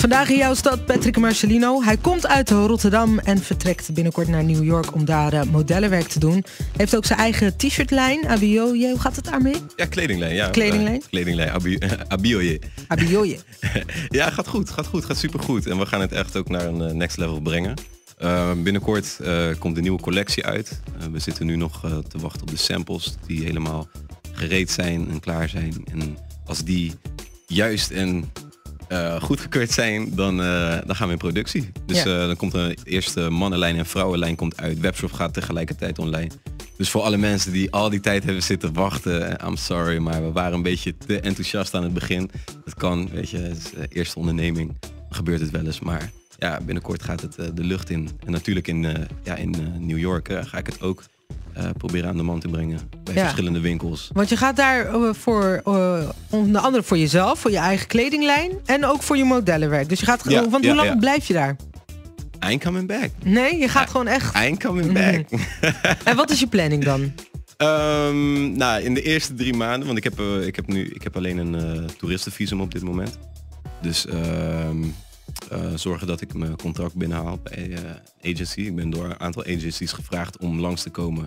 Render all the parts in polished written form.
Vandaag in jouw stad Patrick Marcelino. Hij komt uit Rotterdam en vertrekt binnenkort naar New York om daar modellenwerk te doen. Hij heeft ook zijn eigen t-shirtlijn, Abioye. Hoe gaat het daarmee? Ja, kledinglijn. Ja. Kledinglijn? Kledinglijn, Abioye. Abioye. Ja, gaat goed, gaat supergoed. En we gaan het echt ook naar een next level brengen. Binnenkort komt de nieuwe collectie uit. We zitten nu nog te wachten op de samples die helemaal gereed zijn en klaar zijn. En als die juist en goedgekeurd zijn, dan gaan we in productie. Dus ja. Dan komt de eerste mannenlijn en vrouwenlijn komt uit. Webshop gaat tegelijkertijd online. Dus voor alle mensen die al die tijd hebben zitten wachten, I'm sorry, maar we waren een beetje te enthousiast aan het begin. Dat kan, weet je, het is de eerste onderneming. Dan gebeurt het wel eens, maar ja, binnenkort gaat het de lucht in. En natuurlijk in New York ga ik het ook proberen aan de man te brengen bij verschillende winkels. Want je gaat daar onder andere voor jezelf, voor je eigen kledinglijn en ook voor je modellenwerk. Dus je gaat gewoon, want hoe lang blijf je daar? I ain't coming back. Nee, je gaat gewoon echt. I ain't coming back. En wat is je planning dan? Nou, in de eerste 3 maanden, want ik heb alleen een toeristenvisum op dit moment. Dus zorgen dat ik mijn contract binnenhaal bij agency. Ik ben door een aantal agencies gevraagd om langs te komen.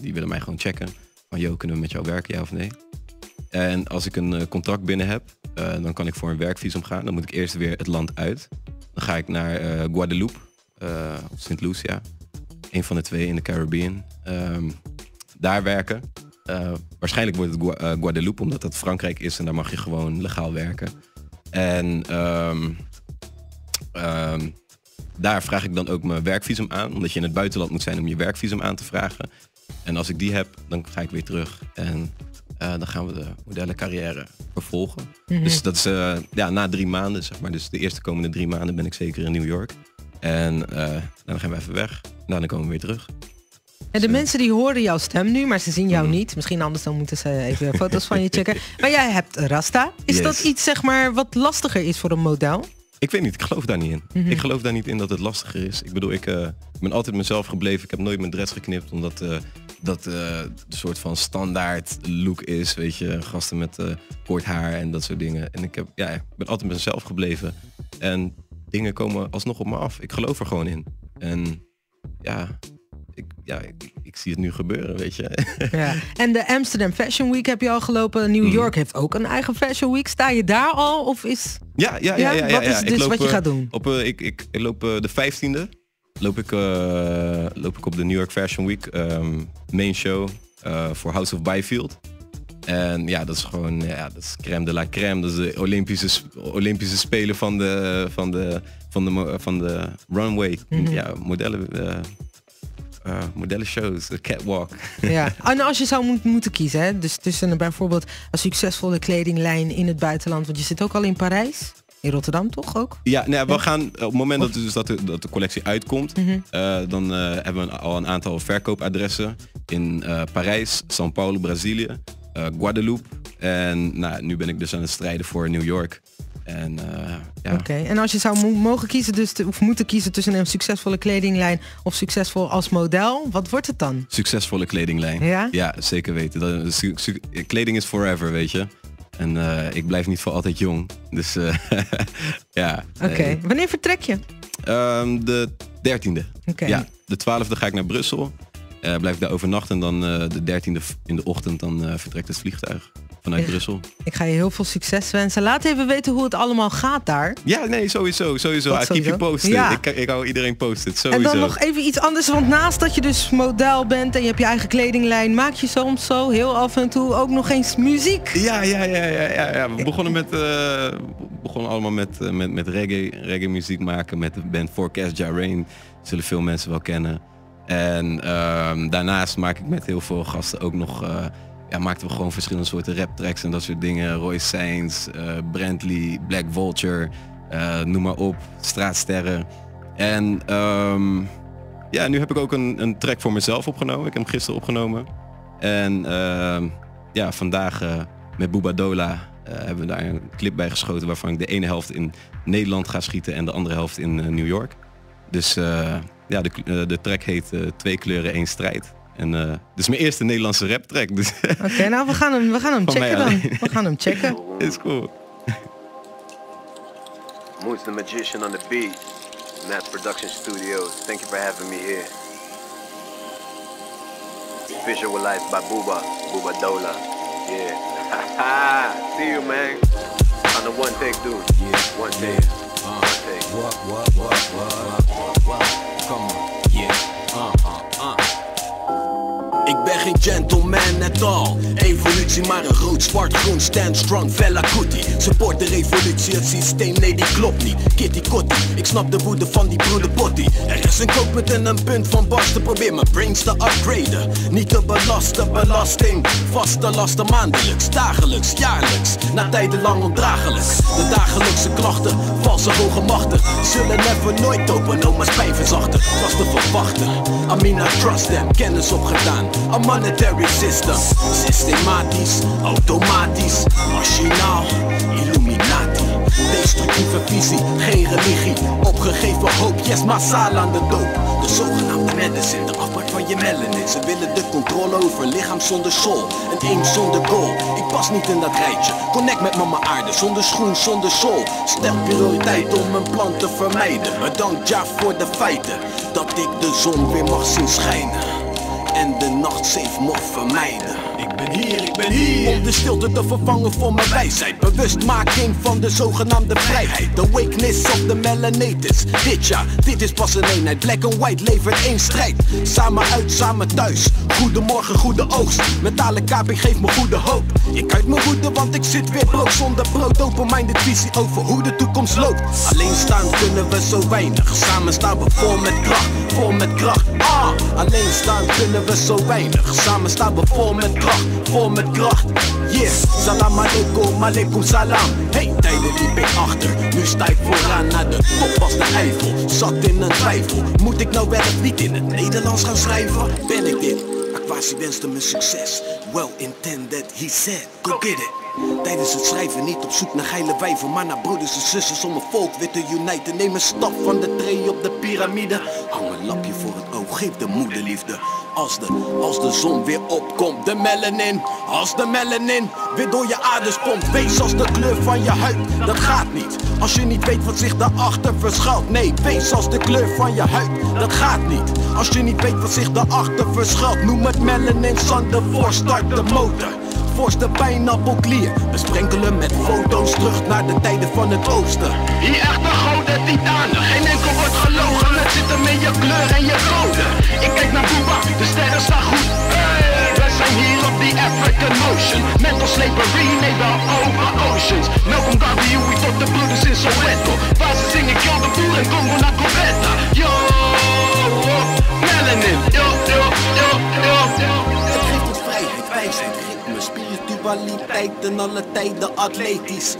Die willen mij gewoon checken. Van, joh, kunnen we met jou werken, ja of nee? En als ik een contract binnen heb, dan kan ik voor een werkvisum gaan. Dan moet ik eerst weer het land uit. Dan ga ik naar Guadeloupe of Sint Lucia. Een van de twee in de Caribbean. Daar werken. Waarschijnlijk wordt het Guadeloupe, omdat dat Frankrijk is en daar mag je gewoon legaal werken. En daar vraag ik dan ook mijn werkvisum aan. Omdat je in het buitenland moet zijn om je werkvisum aan te vragen. En als ik die heb, dan ga ik weer terug. En dan gaan we de modellencarrière vervolgen. Mm-hmm. Dus dat is na 3 maanden, zeg maar. Dus de eerste komende 3 maanden ben ik zeker in New York. En dan gaan we even weg. En dan komen we weer terug. En de mensen die horen jouw stem nu, maar ze zien jou niet. Misschien anders dan moeten ze even foto's van je checken. Maar jij hebt Rasta. Is dat iets, zeg maar, wat lastiger is voor een model? Ik weet niet, ik geloof daar niet in. Ik geloof daar niet in dat het lastiger is. Ik bedoel, ik ben altijd mezelf gebleven. Ik heb nooit mijn dress geknipt, omdat dat een soort van standaard look is. Weet je, gasten met kort haar en dat soort dingen. En ik ben altijd mezelf gebleven. En dingen komen alsnog op me af. Ik geloof er gewoon in. En ja... Ik zie het nu gebeuren, weet je. Ja. En de Amsterdam Fashion Week heb je al gelopen. New York heeft ook een eigen Fashion Week. Sta je daar al? Of is... Ja. Wat is dus wat je gaat doen? Ik loop de 15e. Loop ik op de New York Fashion Week. Main show voor House of Bifield. En ja, dat is gewoon dat is crème de la crème. Dat is de Olympische Spelen van de runway. Ja, modellen... modellenshows, de catwalk. Ja, en als je zou moeten kiezen, hè? Dus tussen bijvoorbeeld een succesvolle kledinglijn in het buitenland, want je zit ook al in Parijs, in Rotterdam toch ook? Ja, nee, we gaan op het moment dat de collectie uitkomt, dan hebben we al een aantal verkoopadressen in Parijs, São Paulo, Brazilië, Guadeloupe en nu ben ik dus aan het strijden voor New York. Oké. En als je zou mogen kiezen, of moeten kiezen tussen een succesvolle kledinglijn of succesvol als model, wat wordt het dan? Succesvolle kledinglijn. Ja, ja, zeker weten. Kleding is forever, weet je. En ik blijf niet voor altijd jong. Dus ja. Oké. Wanneer vertrek je? De 13e. Okay. Ja, de 12e ga ik naar Brussel. Blijf ik daar overnachten en dan de 13e in de ochtend dan vertrekt het vliegtuig. Vanuit Brussel. Ik ga je heel veel succes wensen. Laat even weten hoe het allemaal gaat daar. Ja, nee, sowieso. Ik keep je posted. Ja. Ik hou iedereen posted, sowieso. En dan nog even iets anders, want naast dat je dus model bent en je hebt je eigen kledinglijn, maak je soms zo heel af en toe ook nog eens muziek. Ja. We begonnen allemaal met reggae muziek maken met de band Forkest Ja Rain. Dat zullen veel mensen wel kennen. En daarnaast maak ik met heel veel gasten ook nog... maakten we gewoon verschillende soorten rap tracks en dat soort dingen. Roy Sains, Brantley, Black Vulture, noem maar op, straatsterren. En nu heb ik ook een track voor mezelf opgenomen. Ik heb hem gisteren opgenomen. En vandaag met Booba Dolla hebben we daar een clip bij geschoten waarvan ik de ene helft in Nederland ga schieten en de andere helft in New York. Dus de track heet Twee kleuren, één strijd. En dit is mijn eerste Nederlandse rap track. Dus Oké, nou we gaan hem checken dan. We gaan hem checken. Is cool. Moons the Magician on the beat. Matt's Production Studio. Thank you for having me here. Visualized by Booba Dolla. Yeah. Haha. See you, man. On the one take, dude. Yeah. One take. Yeah. One take. What? Come on. Yeah. Ik ben geen gentleman at all. Evolutie maar een rood, zwart, groen, stand strong, fella cootie. Support de revolutie, het systeem, nee die klopt niet. Kitty Kotti, ik snap de woede van die broeder Potty. Er is een kookpunt en een punt van barsten. Probeer mijn brains te upgraden, niet te belasten, belasting. Vaste lasten maandelijks, dagelijks, jaarlijks. Na tijden lang ondraaglijk. De dagelijkse klachten, valse hoge machten. Zullen never nooit open, oma's pijn verzachten. Was te verwachten, Amina trust them, kennis opgedaan. A monetary system, systematisch, automatisch, machinaal, illuminati. Destructieve visie, geen religie, opgegeven hoop, yes massaal aan de doop. De zogenaamde medicine, de afbraak van je melanin. Ze willen de controle over lichaam zonder soul, een aim zonder goal. Ik pas niet in dat rijtje, connect met mama aarde, zonder schoen, zonder soul. Stel prioriteit om mijn plan te vermijden, maar dank ja voor de feiten, dat ik de zon weer mag zien schijnen. En de nacht safe mocht vermijden. Ik ben hier om de stilte te vervangen voor mijn wijsheid. Bewustmaking van de zogenaamde vrijheid. The weakness of the melanatis. Dit ja, dit is pas een eenheid. Black and white levert één strijd. Samen uit, samen thuis. Goedemorgen, goede oogst. Mentale kaping geeft me goede hoop. Ik uit mijn woede, want ik zit weer brood zonder brood. Open-minded visie over hoe de toekomst loopt. Alleen staan kunnen we zo weinig. Samen staan we vol met kracht, vol met kracht. Alleen staan kunnen we zo weinig. Samen staan we vol met kracht, vol met kracht. Yes, salam alaikum, alaikum salam. Hey, tijden liep ik achter, nu sta ik vooraan. Naar de top was de Eifel, zat in een twijfel. Moet ik nou wel of niet in het Nederlands gaan schrijven? Ben ik dit? Akwasi wenste me succes. Well intended, he said, go get it. Tijdens het schrijven niet op zoek naar geile wijven, maar naar broeders en zusters om een volk weer te uniten. Neem een stap van de tree op de piramide. Hang een lapje voor het oog, geef de moederliefde. Als de zon weer opkomt, de melanin. Als de melanin weer door je aders pompt. Wees als de kleur van je huid, dat gaat niet. Als je niet weet wat zich daarachter verschuilt. Nee, wees als de kleur van je huid, dat gaat niet. Als je niet weet wat zich daarachter verschuilt. Noem het melanin, zand voor, start de motor. Forst de pijnappelklier. We sprenkelen met foto's terug naar de tijden van het oosten. Hier echt een gouden titanen. Geen enkel wordt gelogen. Het zit hem in je kleur en je code. Ik kijk naar Booba, de sterren staan goed. Hey, we zijn hier op die African Ocean. Mental slavery, nee wel over oceans. Welkom Abioye tot de broeders in Soweto. Waar ze zingen kill the boel en Congo naar Coretta. Yo, melanin. Yo, yo, yo, yo, yo. Het geeft ons vrijheid, wijsheid. Spiritualiteit en alle tijden atletisch.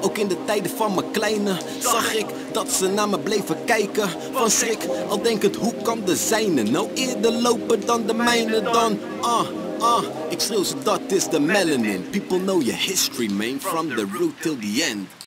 Ook in de tijden van mijn kleine zag ik dat ze naar me bleven kijken. Van schrik, al denkend hoe kan de zijne nou eerder lopen dan de mijne dan. Ik schreeuw ze, dat is de melanin. People know your history man, from the root till the end.